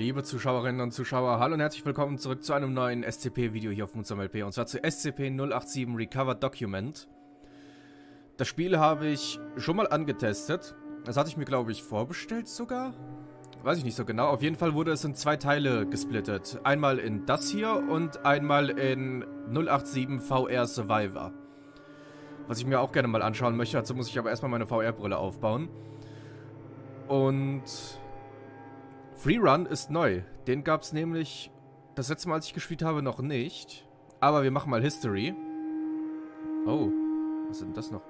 Liebe Zuschauerinnen und Zuschauer, hallo und herzlich willkommen zurück zu einem neuen SCP-Video hier auf Moonstorm LP, und zwar zu SCP-087-Recovered-Document. Das Spiel habe ich schon mal angetestet. Das hatte ich mir, glaube ich, vorbestellt sogar. Weiß ich nicht so genau. Auf jeden Fall wurde es in zwei Teile gesplittet. Einmal in das hier und einmal in 087-VR-Survivor. Was ich mir auch gerne mal anschauen möchte. Dazu muss ich aber erstmal meine VR-Brille aufbauen. Und Freerun ist neu. Den gab es nämlich das letzte Mal, als ich gespielt habe, noch nicht. Aber wir machen mal History. Oh, was ist denn das noch?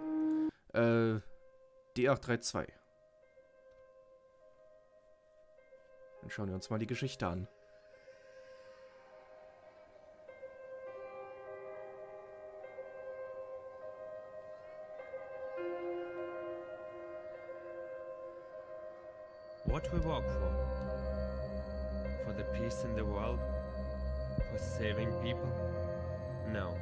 D832. Dann schauen wir uns mal die Geschichte an. What we work for the peace in the world, for saving people? No.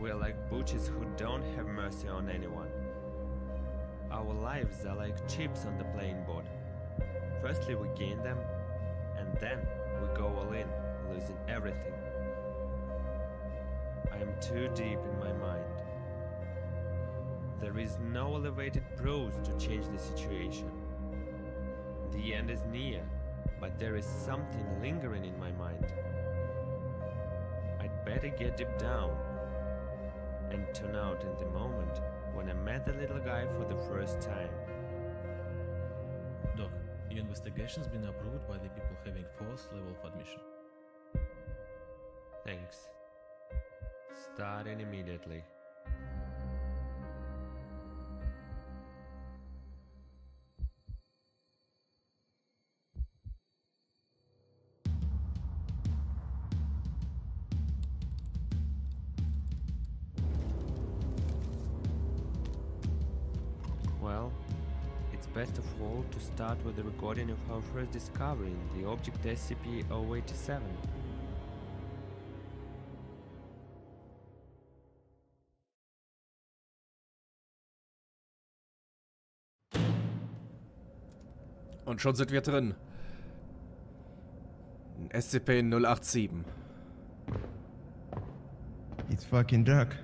We're like butchers who don't have mercy on anyone. Our lives are like chips on the playing board. Firstly we gain them, and then we go all in, losing everything. I am too deep in my mind. There is no elevated prose to change the situation. The end is near, but there is something lingering in my mind. I'd better get deep down and turn out in the moment when I met the little guy for the first time. Doc, your investigation's been approved by the people having fourth level of admission. Thanks. Starting immediately. Well, it's best of all to start with the recording of our first discovery in the object SCP-087. Und schon sind wir drin. SCP-087. It's fucking dark.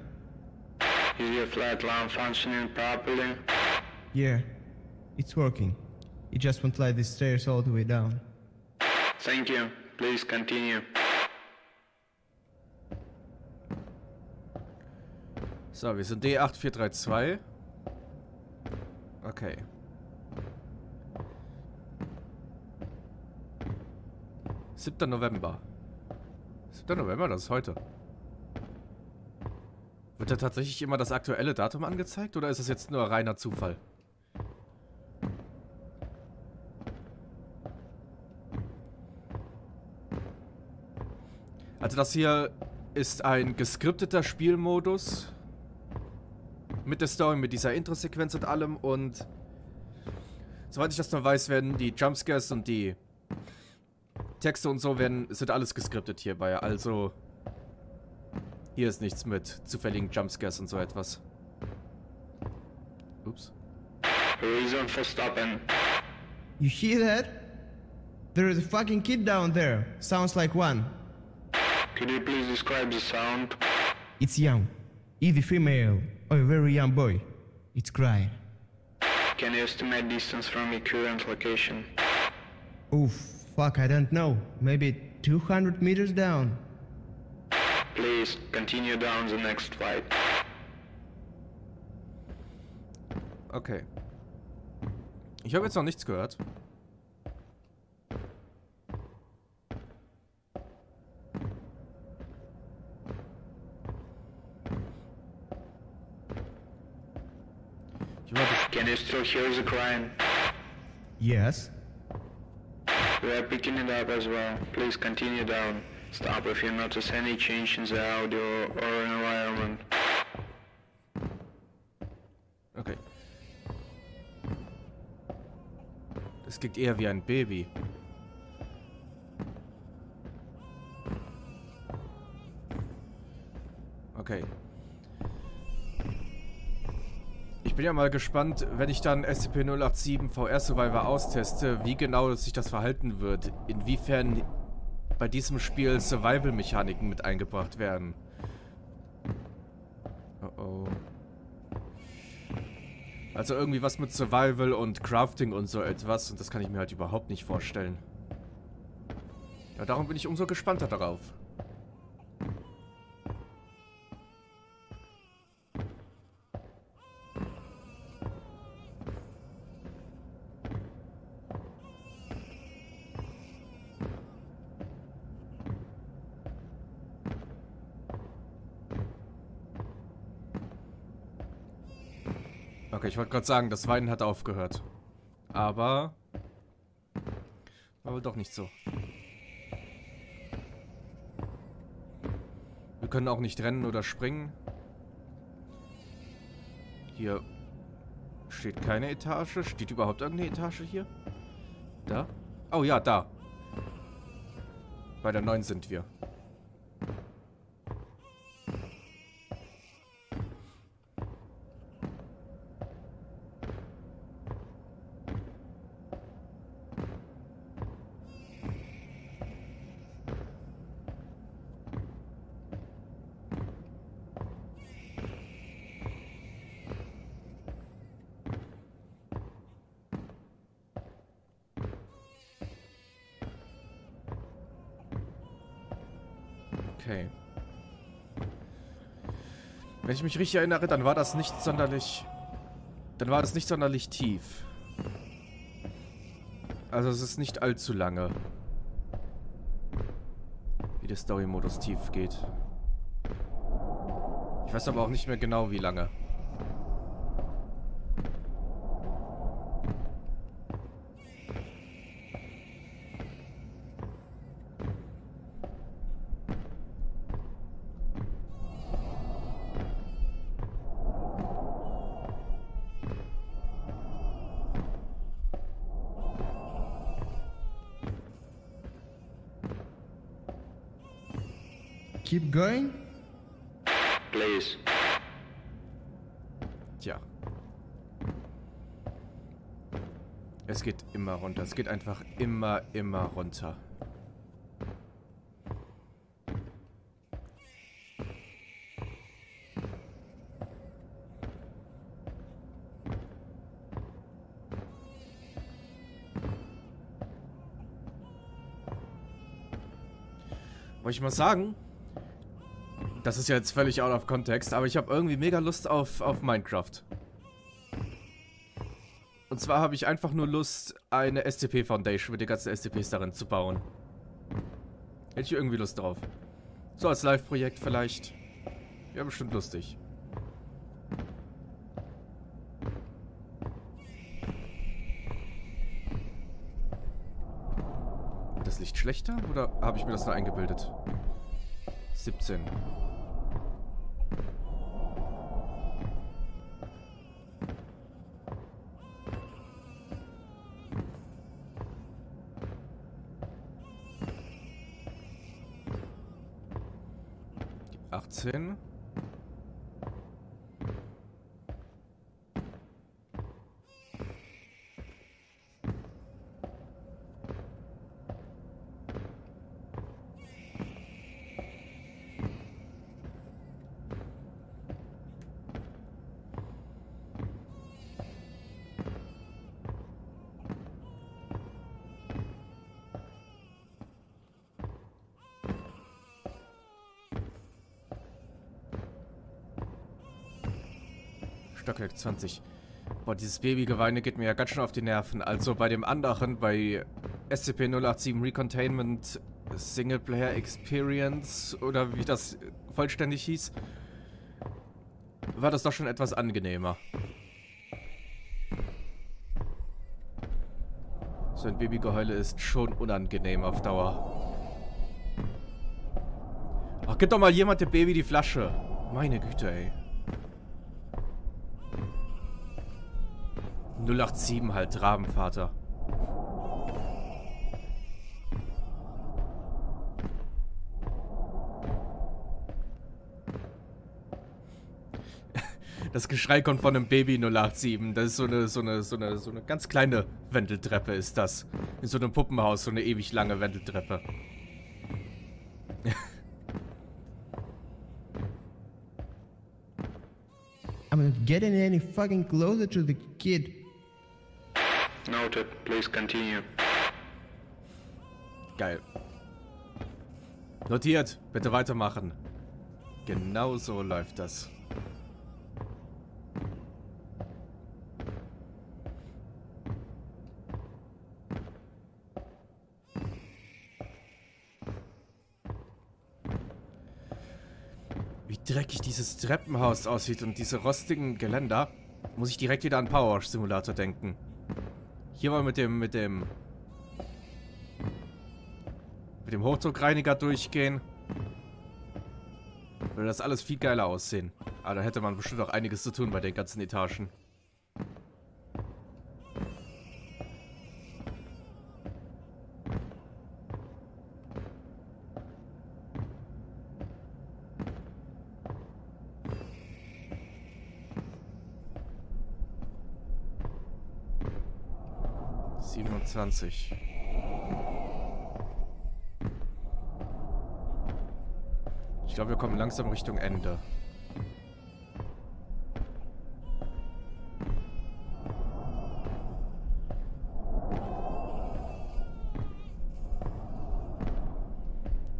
Is your flight alarm functioning properly? Yeah, it's working. It just won't light the stairs all the way down. Thank you. Please continue. So, wir sind D8432. Okay. November 7. 7. November, das ist heute. Wird da tatsächlich immer das aktuelle Datum angezeigt, oder ist das jetzt nur reiner Zufall? Also das hier ist ein geskripteter Spielmodus mit der Story, mit dieser Intro-Sequenz und allem, und soweit ich das noch weiß, werden die Jumpscares und die Texte und so sind alles geskriptet hierbei, also hier ist nichts mit zufälligen Jumpscares und so etwas. Ups. Reason for stopping. You hear that? There is a fucking kid down there. Sounds like one. Can you please describe the sound? It's young. Either female or a very young boy. It's crying. Can you estimate distance from your current location? Oof, fuck, I don't know. Maybe 200 meters down. Please continue down the next flight. Okay. Ich habe jetzt noch nichts gehört. Can you still hear the crying? Yes. We are picking it up as well. Please continue down. Stop if you notice any change in the audio or environment. Okay. Das klingt eher wie ein Baby. Okay. bin ja mal gespannt, wenn ich dann SCP-087-VR-Survivor austeste, wie genau sich das verhalten wird. Inwiefern bei diesem Spiel Survival-Mechaniken mit eingebracht werden. Oh oh. Also irgendwie was mit Survival und Crafting und so etwas. Und das kann ich mir halt überhaupt nicht vorstellen. Ja, darum bin ich umso gespannter darauf. Okay, ich wollte gerade sagen, das Weinen hat aufgehört. Aber... war wohl doch nicht so. Wir können auch nicht rennen oder springen. Hier steht keine Etage. Steht überhaupt irgendeine Etage hier? Da? Oh ja, da. Bei der 9 sind wir. Okay. Wenn ich mich richtig erinnere, dann war das nicht sonderlich... Dann war das nicht sonderlich tief. Also es ist nicht allzu lange, wie der Story-Modus tief geht. Ich weiß aber auch nicht mehr genau, wie lange. Keep going? Please. Tja. Es geht immer runter. Es geht einfach immer runter. Wollte ich mal sagen? Das ist ja jetzt völlig out of context, aber ich habe irgendwie mega Lust auf Minecraft. Und zwar habe ich einfach nur Lust, eine SCP-Foundation mit den ganzen SCPs darin zu bauen. Hätte ich irgendwie Lust drauf. So als Live-Projekt vielleicht. Ja, bestimmt lustig. Das Licht schlechter oder habe ich mir das nur eingebildet? 17. Die 18. Stockwerk 20. Boah, dieses Babygeweine geht mir ja ganz schön auf die Nerven. Also bei dem anderen, bei SCP-087 Recontainment Singleplayer Experience oder wie das vollständig hieß, war das doch schon etwas angenehmer. So ein Babygeheule ist schon unangenehm auf Dauer. Ach, gib doch mal jemand dem Baby die Flasche. Meine Güte, ey. 087 halt, Rabenvater. Das Geschrei kommt von einem Baby 087. Das ist so eine ganz kleine Wendeltreppe ist das. In so einem Puppenhaus, so eine ewig lange Wendeltreppe. I'm not getting any fucking closer to the kid. Noted, please continue. Geil. Notiert, bitte weitermachen. Genau so läuft das. Wie dreckig dieses Treppenhaus aussieht und diese rostigen Geländer, muss ich direkt wieder an Power-Wash-Simulator denken. Hier mal mit dem Hochdruckreiniger durchgehen. Würde das alles viel geiler aussehen. Aber da hätte man bestimmt auch einiges zu tun bei den ganzen Etagen. Ich glaube, wir kommen langsam Richtung Ende.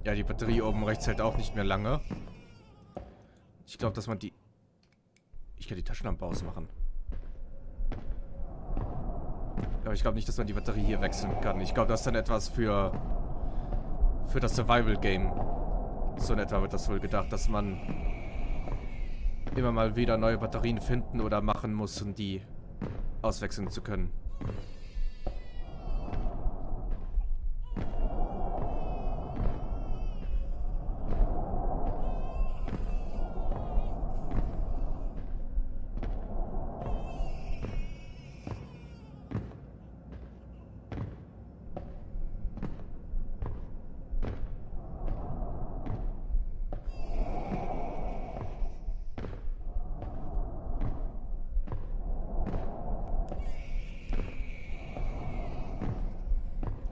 Ja, die Batterie oben rechts hält auch nicht mehr lange. Ich glaube, dass man die... Ich kann die Taschenlampe ausmachen. Aber ich glaube nicht, dass man die Batterie hier wechseln kann. Ich glaube, das ist dann etwas für das Survival-Game. So in etwa wird das wohl gedacht, dass man immer mal wieder neue Batterien finden oder machen muss, um die auswechseln zu können.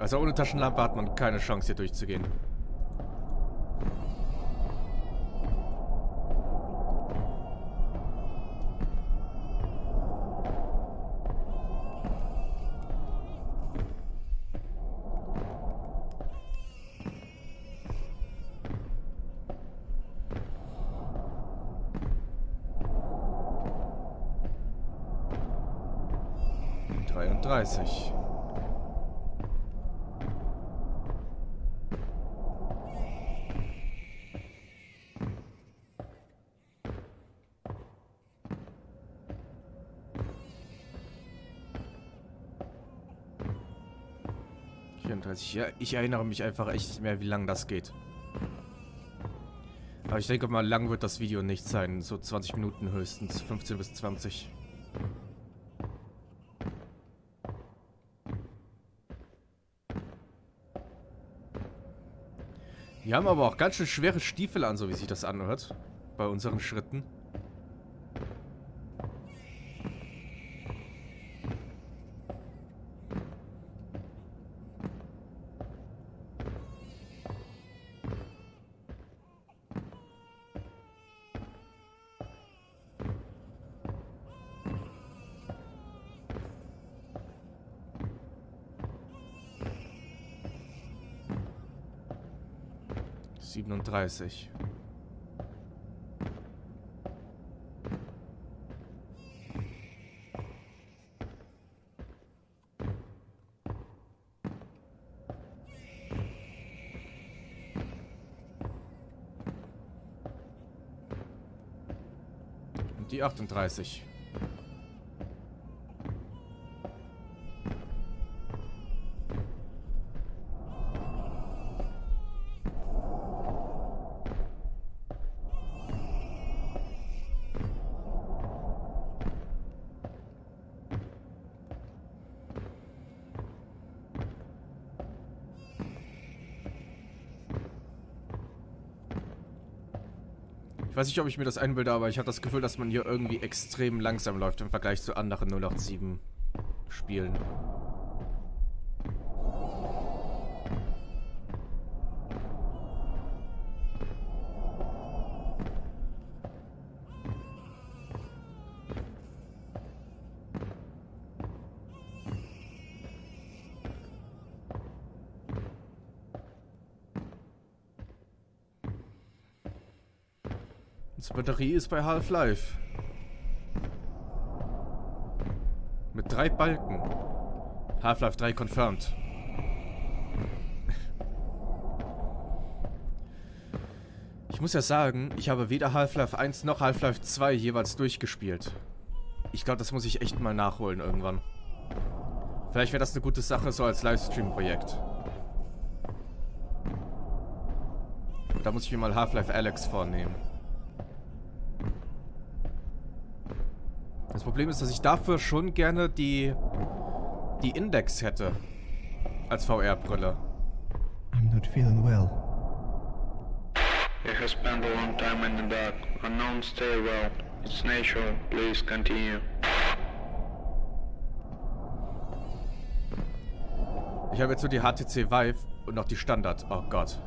Also ohne Taschenlampe hat man keine Chance, hier durchzugehen. Ich erinnere mich einfach echt nicht mehr, wie lang das geht. Aber ich denke mal, lang wird das Video nicht sein. So 20 Minuten höchstens. 15 bis 20. Wir haben aber auch ganz schön schwere Stiefel an, so wie sich das anhört. Bei unseren Schritten. Und die 38. Ich Weiß nicht, ob ich mir das einbilde, aber ich habe das Gefühl, dass man hier irgendwie extrem langsam läuft im Vergleich zu anderen 087-Spielen. Die Batterie ist bei Half-Life. Mit 3 Balken. Half-Life 3 confirmed. Ich muss ja sagen, ich habe weder Half-Life 1 noch Half-Life 2 jeweils durchgespielt. Ich glaube, das muss ich echt mal nachholen irgendwann. Vielleicht wäre das eine gute Sache, so als Livestream-Projekt. Da muss ich mir mal Half-Life Alyx vornehmen. Das Problem ist, dass ich dafür schon gerne die Index hätte. Als VR-Brille. I'm not feeling well. You have spent a long time in the dark. Unknown stairwell. It's natural. Please continue. Ich habe jetzt nur die HTC Vive und noch die Standard. Oh Gott.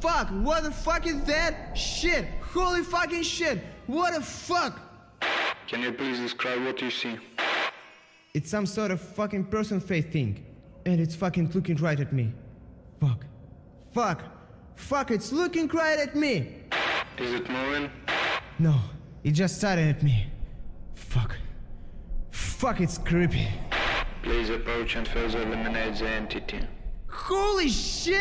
Fuck, what the fuck is that? Shit, holy fucking shit. What the fuck? Can you please describe what you see? It's some sort of fucking person face thing. And it's fucking looking right at me. Fuck. Fuck. Fuck, it's looking right at me! Is it moving? No, it just staring at me. Fuck. Fuck, it's creepy. Please approach and further eliminate the entity. Holy shit!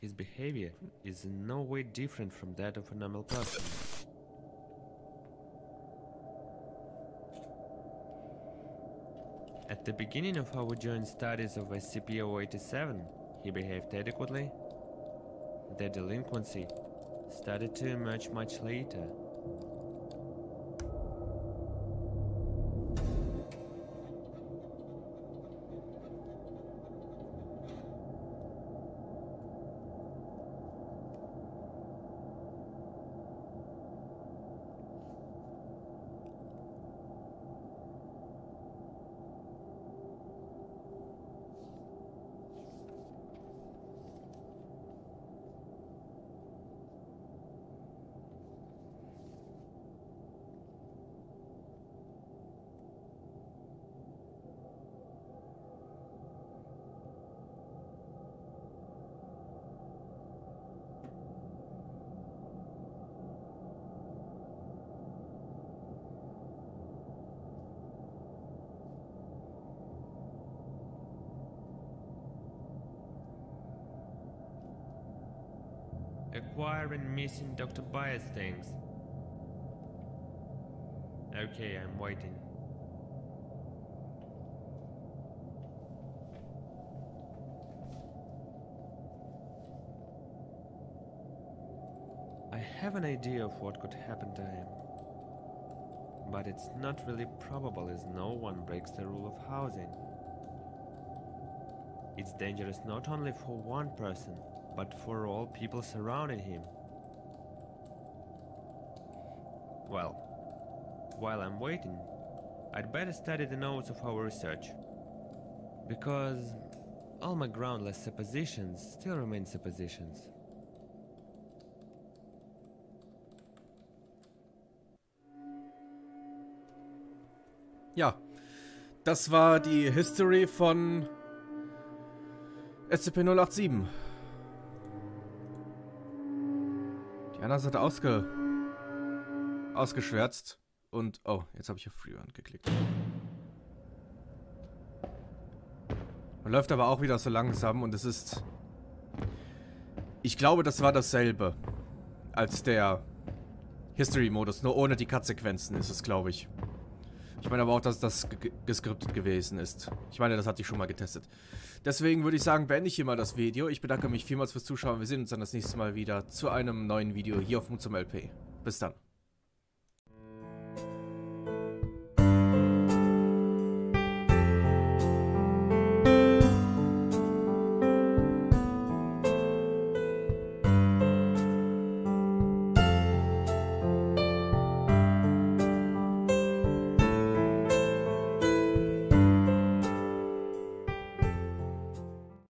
His behavior is in no way different from that of a normal person. At the beginning of our joint studies of SCP-087, he behaved adequately. The delinquency started to emerge much later. Acquiring missing Dr. Byers things. Okay, I'm waiting. I have an idea of what could happen to him. But it's not really probable as no one breaks the rule of housing. It's dangerous not only for one person, but for all people surrounding him. Well, while I'm waiting, I'd better study the notes of our research. Because all my groundless suppositions still remain suppositions. Ja, das war die History von SCP-087. Die andere Seite ausgeschwärzt und... Oh, jetzt habe ich auf Freerun geklickt. Man läuft aber auch wieder so langsam und es ist... Ich glaube, das war dasselbe als der History-Modus, nur ohne die Cut-Sequenzen ist es, glaube ich. Ich meine aber auch, dass das geskriptet gewesen ist. Ich meine, das hatte ich schon mal getestet. Deswegen würde ich sagen, beende ich hier mal das Video. Ich bedanke mich vielmals fürs Zuschauen. Wir sehen uns dann das nächste Mal wieder zu einem neuen Video hier auf Moonstorm LP. Bis dann.